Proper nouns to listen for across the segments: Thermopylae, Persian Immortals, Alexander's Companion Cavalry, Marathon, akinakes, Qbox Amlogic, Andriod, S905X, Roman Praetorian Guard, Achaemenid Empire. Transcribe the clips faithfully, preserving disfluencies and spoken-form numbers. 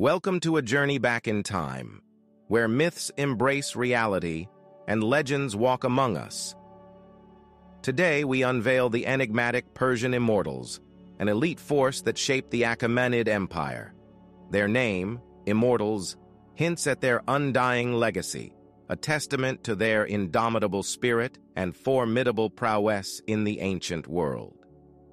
Welcome to a journey back in time, where myths embrace reality and legends walk among us. Today we unveil the enigmatic Persian Immortals, an elite force that shaped the Achaemenid Empire. Their name, Immortals, hints at their undying legacy, a testament to their indomitable spirit and formidable prowess in the ancient world.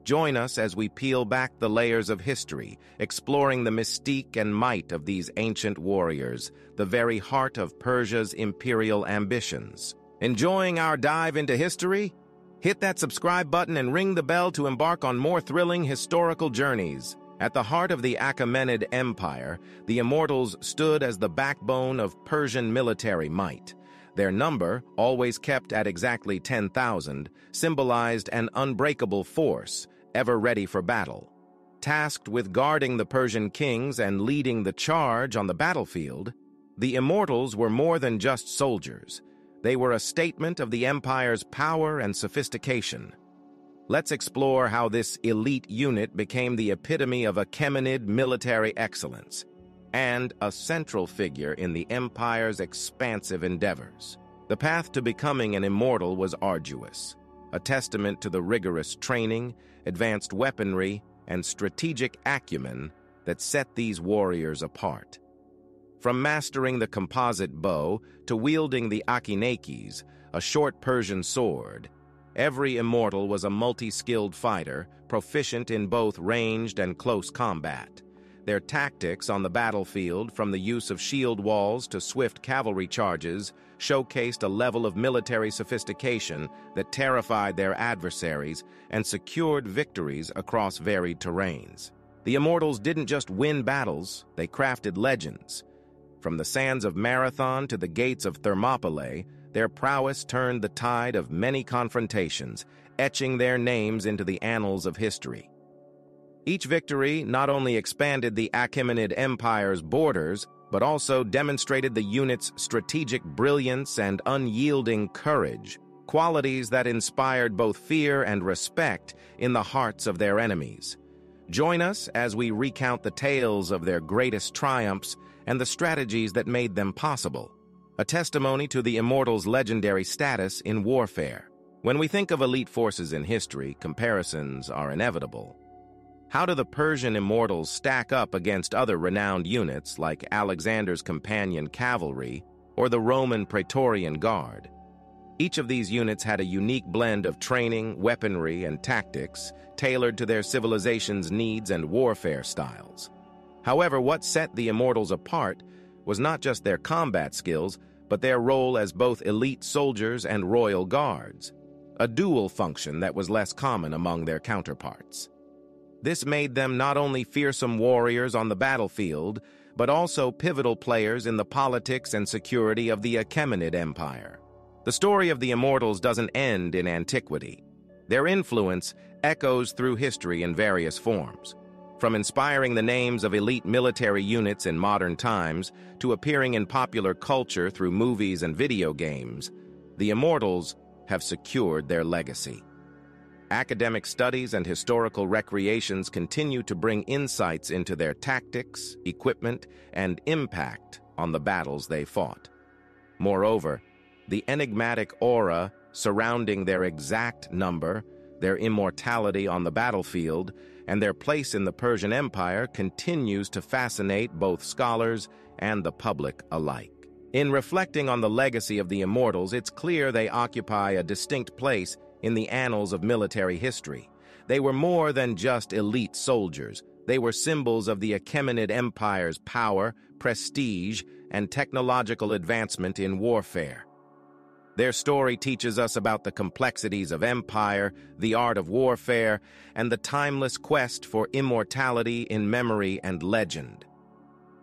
Join us as we peel back the layers of history, exploring the mystique and might of these ancient warriors, the very heart of Persia's imperial ambitions. Enjoying our dive into history? Hit that subscribe button and ring the bell to embark on more thrilling historical journeys. At the heart of the Achaemenid Empire, the Immortals stood as the backbone of Persian military might. Their number, always kept at exactly ten thousand, symbolized an unbreakable force, ever ready for battle. Tasked with guarding the Persian kings and leading the charge on the battlefield, the Immortals were more than just soldiers. They were a statement of the empire's power and sophistication. Let's explore how this elite unit became the epitome of Achaemenid military excellence and a central figure in the empire's expansive endeavors. The path to becoming an Immortal was arduous, a testament to the rigorous training, advanced weaponry, and strategic acumen that set these warriors apart. From mastering the composite bow to wielding the akinakes, a short Persian sword, every Immortal was a multi-skilled fighter, proficient in both ranged and close combat. Their tactics on the battlefield, from the use of shield walls to swift cavalry charges, showcased a level of military sophistication that terrified their adversaries and secured victories across varied terrains. The Immortals didn't just win battles, they crafted legends. From the sands of Marathon to the gates of Thermopylae, their prowess turned the tide of many confrontations, etching their names into the annals of history. Each victory not only expanded the Achaemenid Empire's borders, but also demonstrated the unit's strategic brilliance and unyielding courage, qualities that inspired both fear and respect in the hearts of their enemies. Join us as we recount the tales of their greatest triumphs and the strategies that made them possible, a testimony to the Immortals' legendary status in warfare. When we think of elite forces in history, comparisons are inevitable. How do the Persian Immortals stack up against other renowned units like Alexander's Companion Cavalry or the Roman Praetorian Guard? Each of these units had a unique blend of training, weaponry, and tactics tailored to their civilization's needs and warfare styles. However, what set the Immortals apart was not just their combat skills, but their role as both elite soldiers and royal guards, a dual function that was less common among their counterparts. This made them not only fearsome warriors on the battlefield, but also pivotal players in the politics and security of the Achaemenid Empire. The story of the Immortals doesn't end in antiquity. Their influence echoes through history in various forms, from inspiring the names of elite military units in modern times to appearing in popular culture through movies and video games. The Immortals have secured their legacy. Academic studies and historical recreations continue to bring insights into their tactics, equipment, and impact on the battles they fought. Moreover, the enigmatic aura surrounding their exact number, their immortality on the battlefield, and their place in the Persian Empire continues to fascinate both scholars and the public alike. In reflecting on the legacy of the Immortals, it's clear they occupy a distinct place in the annals of military history. They were more than just elite soldiers. They were symbols of the Achaemenid Empire's power, prestige, and technological advancement in warfare. Their story teaches us about the complexities of empire, the art of warfare, and the timeless quest for immortality in memory and legend.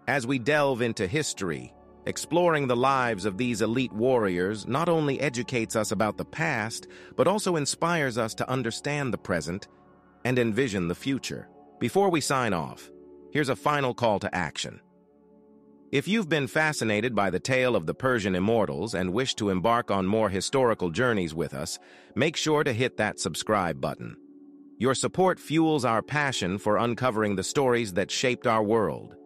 As we delve into history, exploring the lives of these elite warriors not only educates us about the past, but also inspires us to understand the present and envision the future. Before we sign off, here's a final call to action. If you've been fascinated by the tale of the Persian Immortals and wish to embark on more historical journeys with us, make sure to hit that subscribe button. Your support fuels our passion for uncovering the stories that shaped our world.